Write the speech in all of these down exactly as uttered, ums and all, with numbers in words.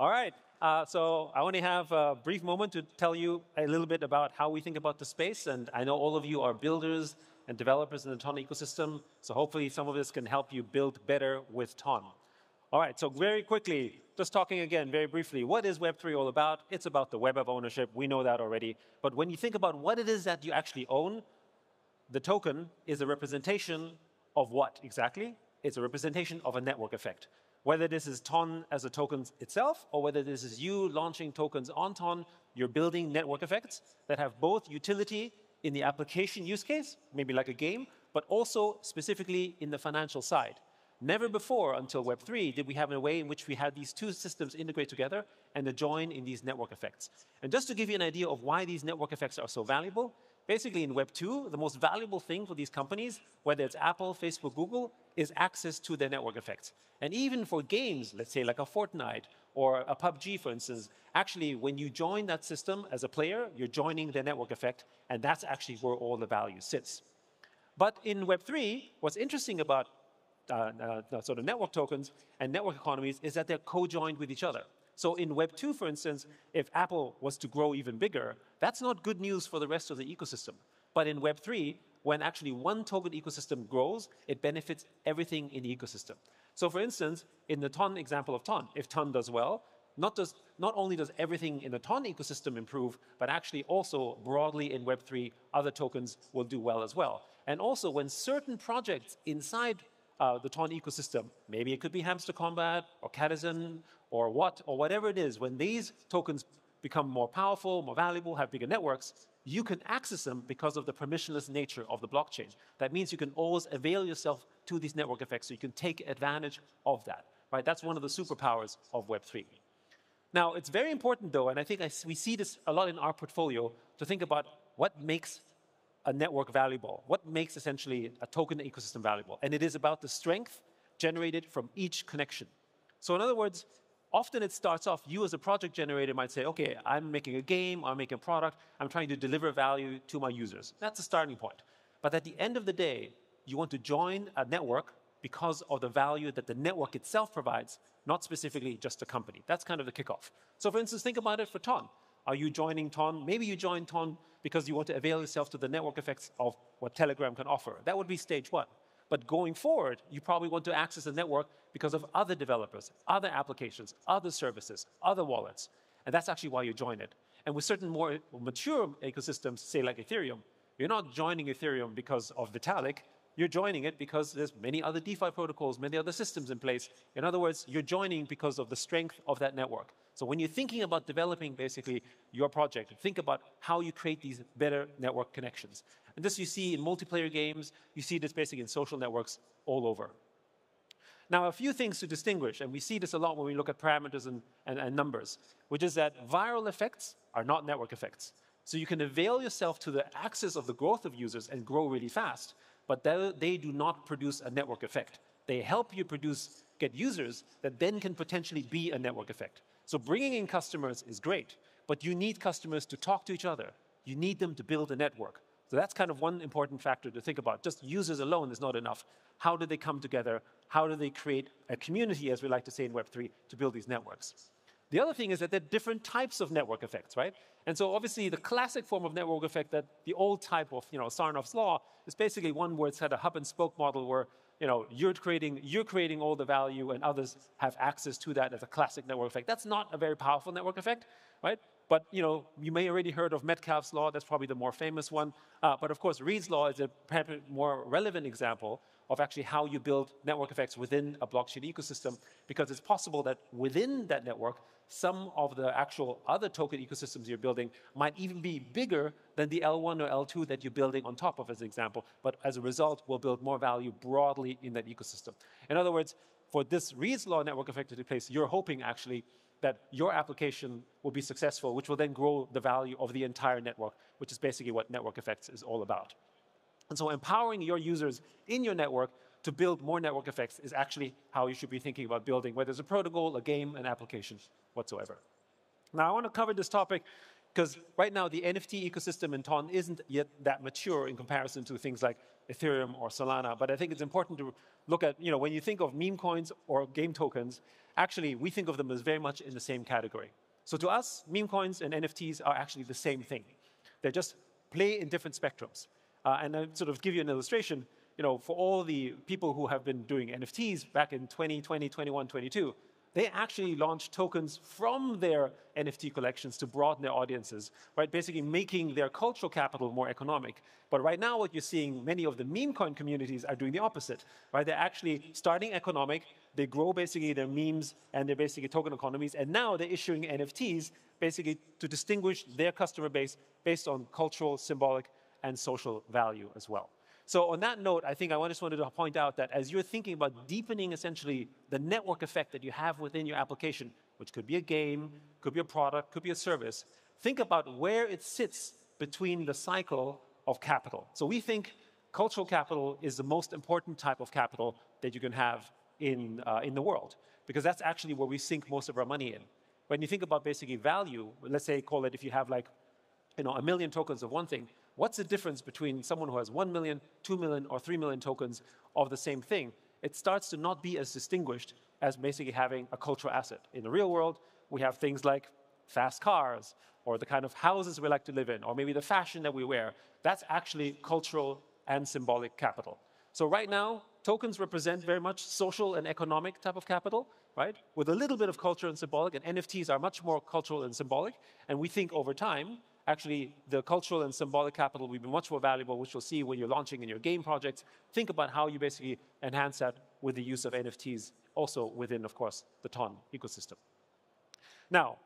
All right. Uh, so I only have a brief moment to tell you a little bit about how we think about the space. And I know all of you are builders and developers in the Ton ecosystem. So hopefully some of this can help you build better with Ton. All right. So very quickly, just talking again very briefly, what is Web three all about? It's about the web of ownership. We know that already. But when you think about what it is that you actually own, the token is a representation of what exactly? It's a representation of a network effect. Whether this is Ton as a token itself, or whether this is you launching tokens on Ton, you're building network effects that have both utility in the application use case, maybe like a game, but also specifically in the financial side. Never before until Web three did we have a way in which we had these two systems integrate together and join in these network effects. And just to give you an idea of why these network effects are so valuable, basically in Web two, the most valuable thing for these companies, whether it's Apple, Facebook, Google, is access to their network effects. And even for games, let's say like a Fortnite or a P U B G, for instance, actually when you join that system as a player, you're joining their network effect, and that's actually where all the value sits. But in Web three, what's interesting about uh, uh, sort of network tokens and network economies is that they're co-joined with each other. So in Web two, for instance, if Apple was to grow even bigger, that's not good news for the rest of the ecosystem. But in Web three, when actually one token ecosystem grows, it benefits everything in the ecosystem. So for instance, in the Ton example of Ton, if Ton does well, not, does, not only does everything in the Ton ecosystem improve, but actually also broadly in Web three, other tokens will do well as well. And also when certain projects inside Uh, the Ton ecosystem, maybe it could be Hamster Combat or Catizen or what or whatever it is, when these tokens become more powerful, more valuable, have bigger networks, you can access them because of the permissionless nature of the blockchain. That means you can always avail yourself to these network effects, so you can take advantage of that. Right? That's one of the superpowers of Web three. Now, it's very important though, and I think I, we see this a lot in our portfolio, to think about what makes a network valuable, what makes essentially a token ecosystem valuable. And it is about the strength generated from each connection. So in other words, often it starts off, you as a project generator might say, okay, I'm making a game, I'm making a product, I'm trying to deliver value to my users. That's the starting point. But at the end of the day, you want to join a network because of the value that the network itself provides, not specifically just a company. That's kind of the kickoff. So for instance, think about it for Ton. Are you joining Ton? Maybe you join Ton because you want to avail yourself to the network effects of what Telegram can offer. That would be stage one. But going forward, you probably want to access the network because of other developers, other applications, other services, other wallets. And that's actually why you join it. And with certain more mature ecosystems, say like Ethereum, you're not joining Ethereum because of Vitalik. You're joining it because there's many other DeFi protocols, many other systems in place. In other words, you're joining because of the strength of that network. So when you're thinking about developing basically your project, think about how you create these better network connections. And this you see in multiplayer games, you see this basically in social networks all over. Now, a few things to distinguish, and we see this a lot when we look at parameters and, and, and numbers, which is that viral effects are not network effects. So you can avail yourself to the access of the growth of users and grow really fast, but they, they do not produce a network effect. They help you produce, get users that then can potentially be a network effect. So bringing in customers is great, but you need customers to talk to each other. You need them to build a network. So that's kind of one important factor to think about. Just users alone is not enough. How do they come together? How do they create a community, as we like to say in Web three, to build these networks? The other thing is that there are different types of network effects, right? And so obviously the classic form of network effect, that the old type of, you know, Sarnoff's law, is basically one where it's had a hub and spoke model where, you know, you're creating, you're creating all the value and others have access to that as a classic network effect. That's not a very powerful network effect, right? But, you know, you may already heard of Metcalfe's law. That's probably the more famous one. Uh, but of course, Reed's law is a more relevant example of actually how you build network effects within a blockchain ecosystem, because it's possible that within that network, some of the actual other token ecosystems you're building might even be bigger than the L one or L two that you're building on top of, as an example. But as a result, we'll build more value broadly in that ecosystem. In other words, for this Reed's law network effect to take place, you're hoping actually that your application will be successful, which will then grow the value of the entire network, which is basically what network effects is all about. And so empowering your users in your network to build more network effects is actually how you should be thinking about building, whether it's a protocol, a game, an application, whatsoever. Now, I want to cover this topic because right now the N F T ecosystem in Ton isn't yet that mature in comparison to things like Ethereum or Solana. But I think it's important to look at, you know, when you think of meme coins or game tokens, actually we think of them as very much in the same category. So to us, meme coins and N F Ts are actually the same thing. They just play in different spectrums. Uh, and I'll sort of give you an illustration. You know, for all the people who have been doing N F Ts back in twenty twenty, twenty-one, twenty-two, they actually launched tokens from their N F T collections to broaden their audiences, right? Basically making their cultural capital more economic. But right now what you're seeing, many of the meme coin communities are doing the opposite, right? They're actually starting economic, they grow basically their memes and their basically token economies, and now they're issuing N F Ts basically to distinguish their customer base based on cultural, symbolic, and social value as well. So on that note, I think I just wanted to point out that as you're thinking about deepening essentially the network effect that you have within your application, which could be a game, could be a product, could be a service, think about where it sits between the cycle of capital. So we think cultural capital is the most important type of capital that you can have in, uh, in the world, because that's actually where we sink most of our money in. When you think about basically value, let's say call it if you have like, you know, a million tokens of one thing, what's the difference between someone who has one million, two million, or three million tokens of the same thing? It starts to not be as distinguished as basically having a cultural asset. In the real world, we have things like fast cars, or the kind of houses we like to live in, or maybe the fashion that we wear. That's actually cultural and symbolic capital. So right now, tokens represent very much social and economic type of capital, right? With a little bit of culture and symbolic, and N F Ts are much more cultural and symbolic, and we think over time, actually, the cultural and symbolic capital will be much more valuable, which you'll see when you're launching in your game projects. Think about how you basically enhance that with the use of N F Ts, also within, of course, the Ton ecosystem. Now,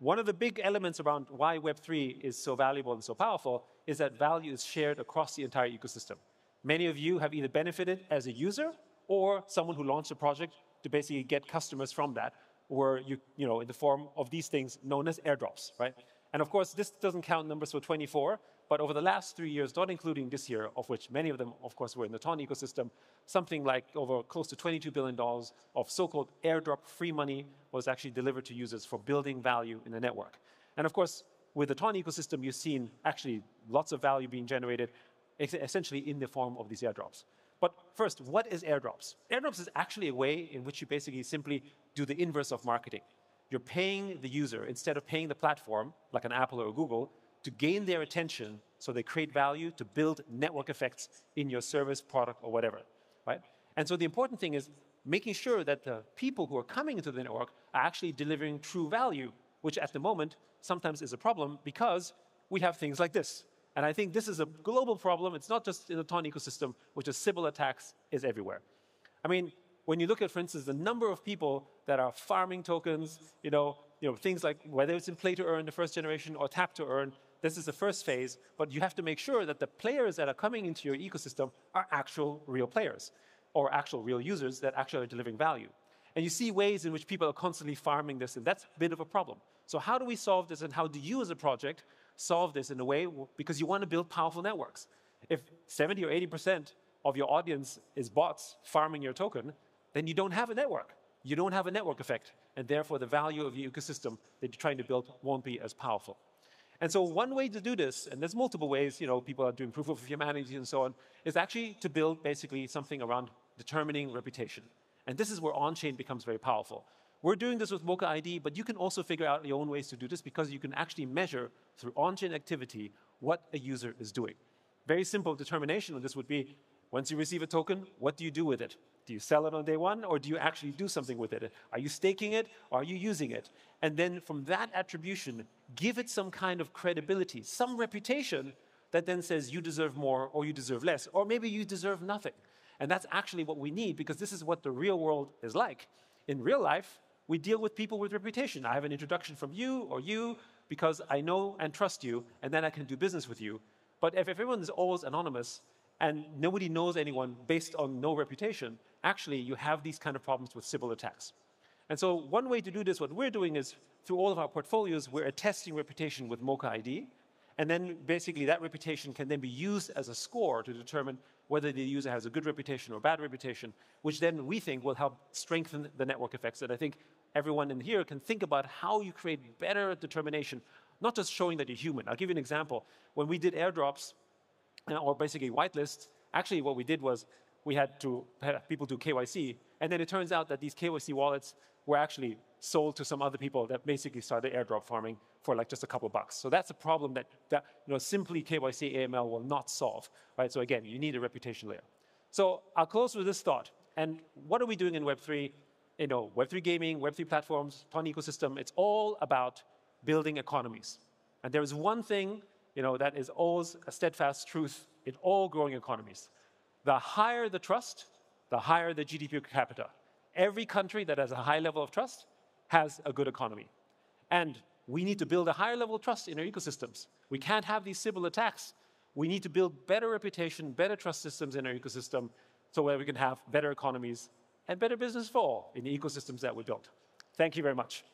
one of the big elements around why Web three is so valuable and so powerful is that value is shared across the entire ecosystem. Many of you have either benefited as a user or someone who launched a project to basically get customers from that, where you, you know, in the form of these things known as airdrops, right? And of course, this doesn't count numbers for twenty-four, but over the last three years, not including this year, of which many of them, of course, were in the Ton ecosystem, something like over close to twenty-two billion dollars of so-called airdrop free money was actually delivered to users for building value in the network. And of course, with the Ton ecosystem, you've seen actually lots of value being generated, essentially in the form of these airdrops. But first, what is airdrops? Airdrops is actually a way in which you basically simply do the inverse of marketing. You're paying the user, instead of paying the platform, like an Apple or a Google, to gain their attention so they create value to build network effects in your service, product, or whatever, right? And so the important thing is making sure that the people who are coming into the network are actually delivering true value, which at the moment sometimes is a problem because we have things like this. And I think this is a global problem. It's not just in the Ton ecosystem, which is Sybil attacks is everywhere. I mean, when you look at, for instance, the number of people that are farming tokens, you know, you know, things like whether it's in Play to Earn, the first generation, or Tap to Earn, this is the first phase, but you have to make sure that the players that are coming into your ecosystem are actual real players or actual real users that actually are delivering value. And you see ways in which people are constantly farming this, and that's a bit of a problem. So how do we solve this, and how do you as a project solve this in a way? Because you want to build powerful networks. If seventy or eighty percent of your audience is bots farming your token, then you don't have a network. You don't have a network effect, and therefore the value of your ecosystem that you're trying to build won't be as powerful. And so one way to do this, and there's multiple ways, you know, people are doing proof of humanity and so on, is actually to build basically something around determining reputation. And this is where on-chain becomes very powerful. We're doing this with Mocha I D, but you can also figure out your own ways to do this because you can actually measure through on-chain activity what a user is doing. Very simple determination of this would be, once you receive a token, what do you do with it? Do you sell it on day one, or do you actually do something with it? Are you staking it, or are you using it? And then from that attribution, give it some kind of credibility, some reputation that then says you deserve more, or you deserve less, or maybe you deserve nothing. And that's actually what we need, because this is what the real world is like. In real life, we deal with people with reputation. I have an introduction from you or you because I know and trust you, and then I can do business with you. But if everyone is always anonymous, and nobody knows anyone based on no reputation, actually you have these kind of problems with Sybil attacks. And so one way to do this, what we're doing is, through all of our portfolios, we're attesting reputation with Mocha I D, and then basically that reputation can then be used as a score to determine whether the user has a good reputation or bad reputation, which then we think will help strengthen the network effects. And I think everyone in here can think about how you create better determination, not just showing that you're human. I'll give you an example. When we did airdrops, or basically whitelists, actually what we did was we had to have people do K Y C, and then it turns out that these K Y C wallets were actually sold to some other people that basically started airdrop farming for like just a couple bucks. So that's a problem that, that you know, simply K Y C, A M L will not solve, right? So again, you need a reputation layer. So I'll close with this thought. And what are we doing in Web three? You know, Web three gaming, Web three platforms, Ton ecosystem, it's all about building economies. And there is one thing, you know, that is always a steadfast truth in all growing economies. The higher the trust, the higher the G D P per capita. Every country that has a high level of trust has a good economy. And we need to build a higher level of trust in our ecosystems. We can't have these Sybil attacks. We need to build better reputation, better trust systems in our ecosystem so that we can have better economies and better business for all in the ecosystems that we build. Thank you very much.